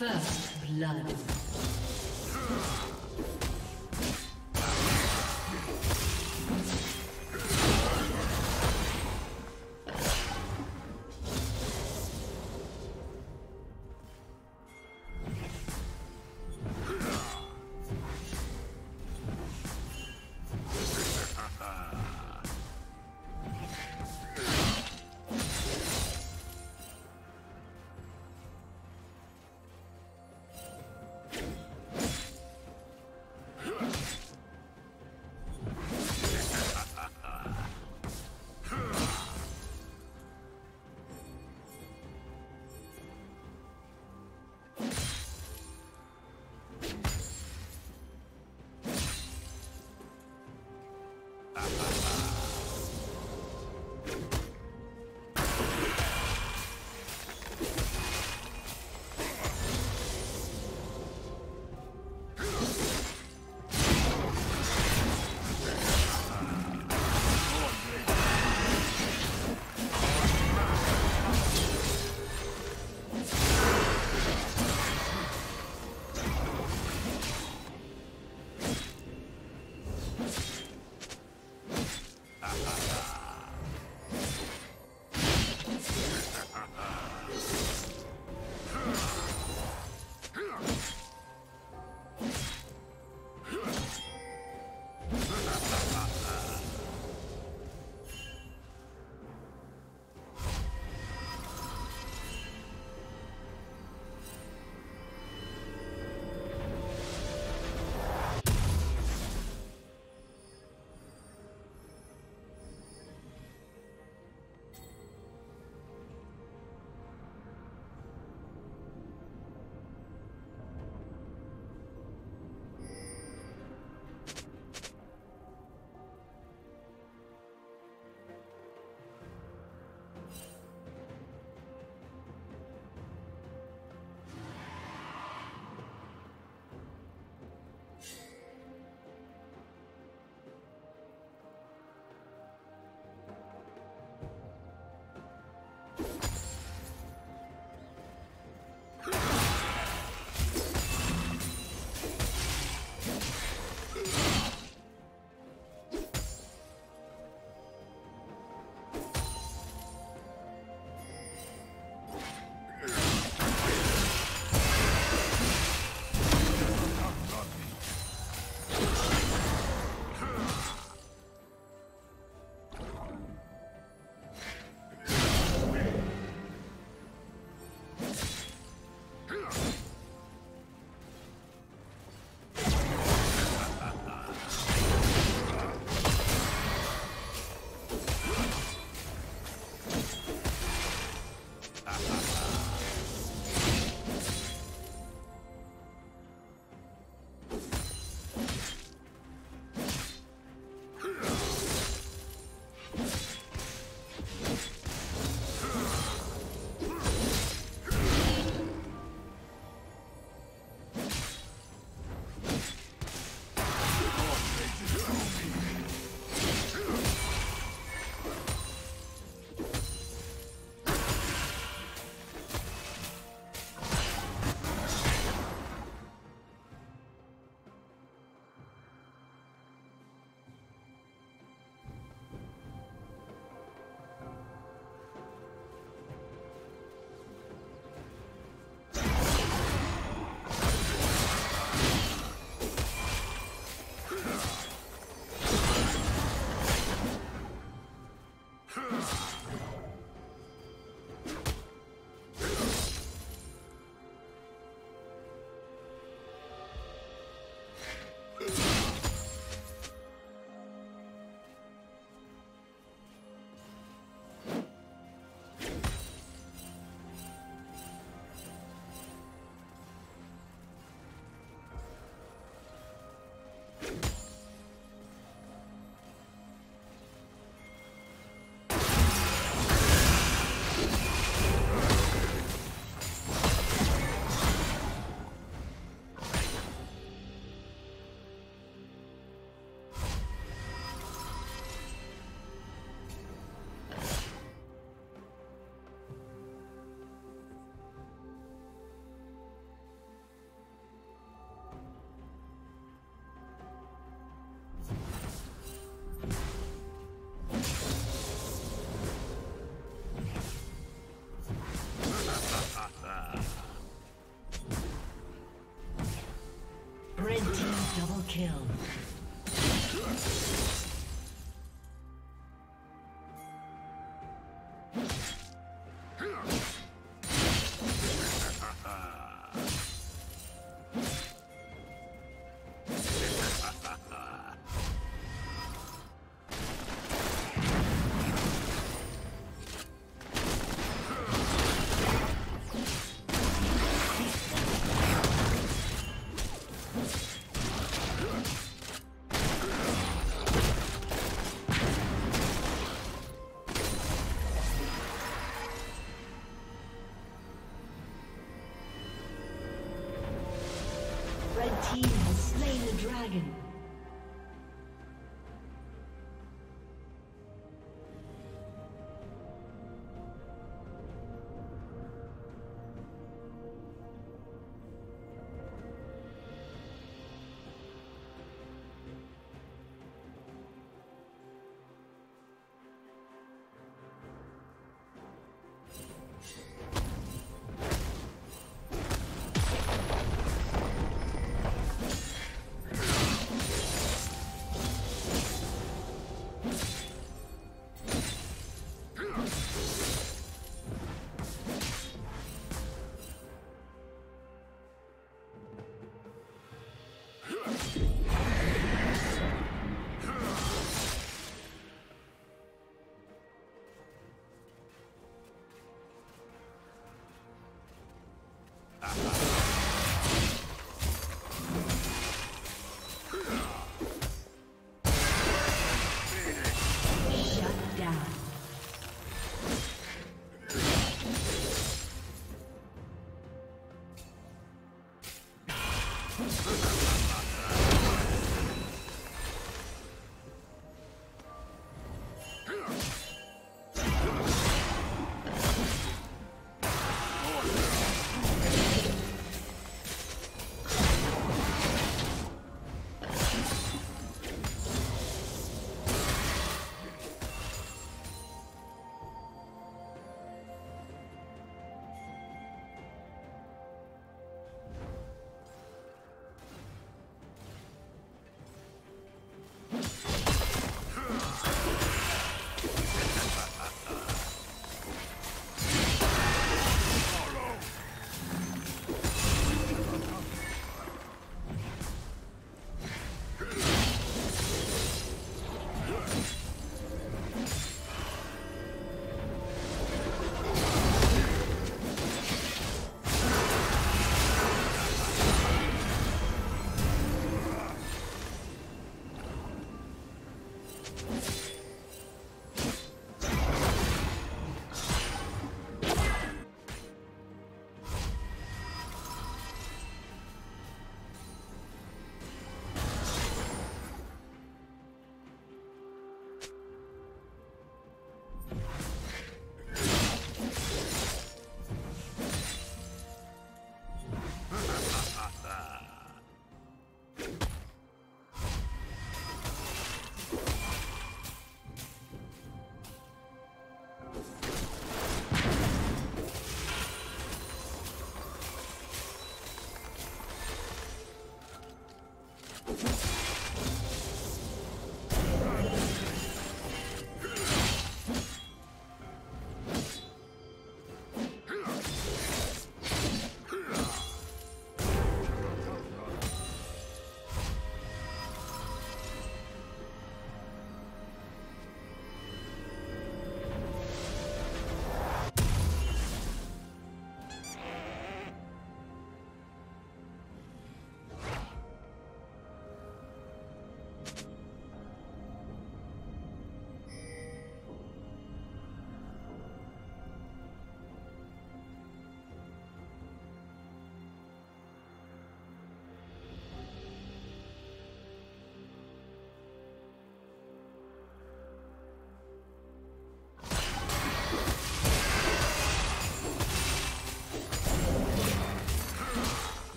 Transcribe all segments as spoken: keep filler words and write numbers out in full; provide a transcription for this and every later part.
First blood. Ha ha ha!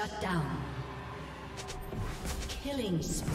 Shut down. Killing spree.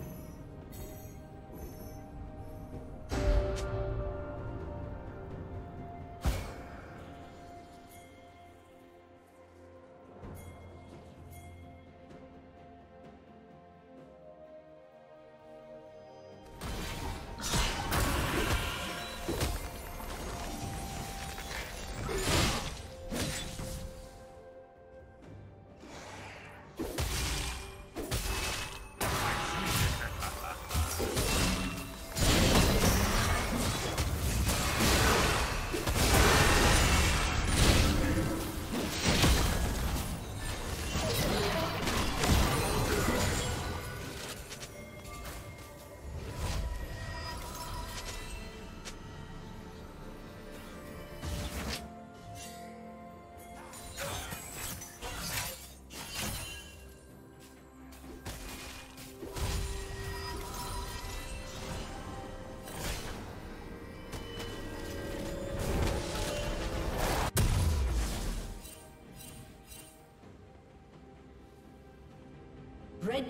Red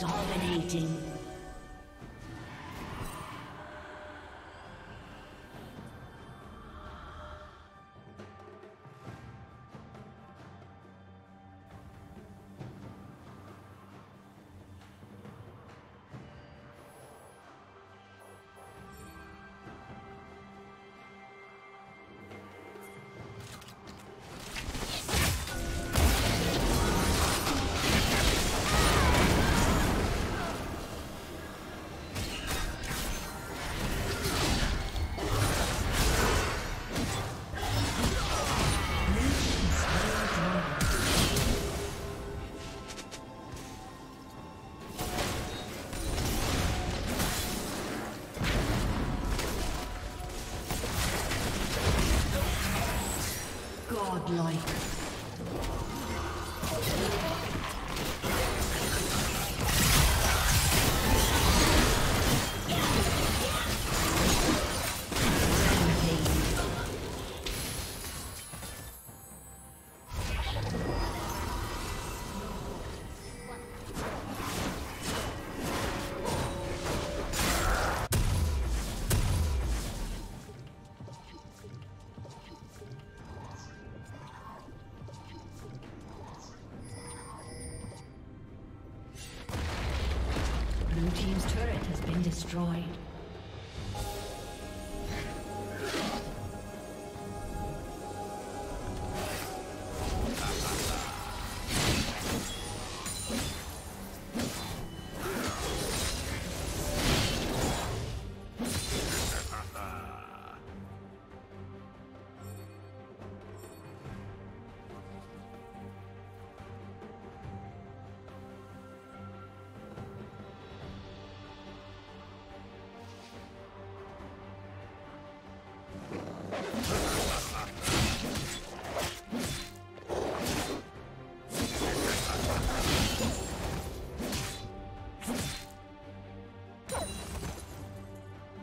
Dominating. Like destroyed.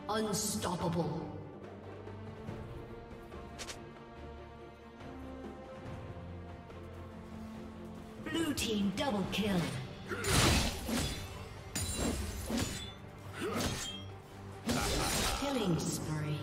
Unstoppable. Blue team double kill. Killing spree.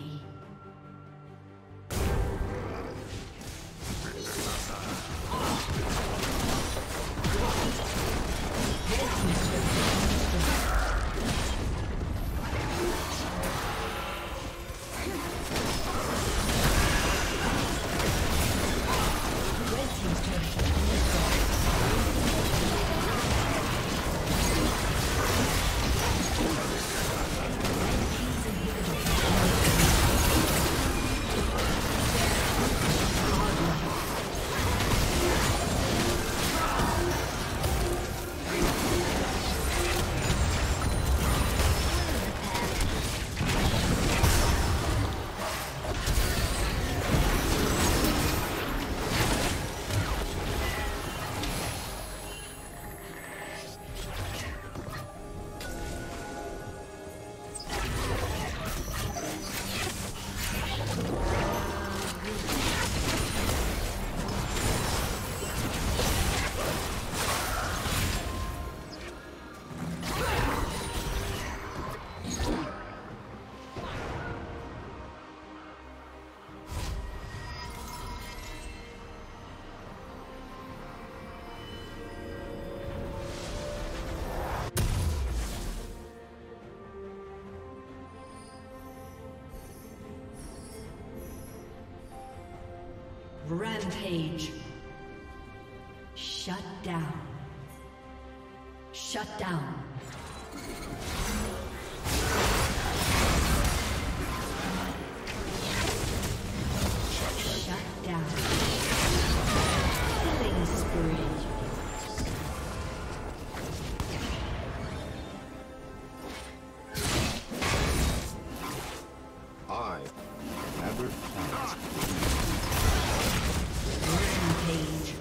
Rampage. Shut down. Shut down. Shut down. Killing spree. Robert Platt. Rampage.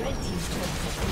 Red team's turret has been destroyed.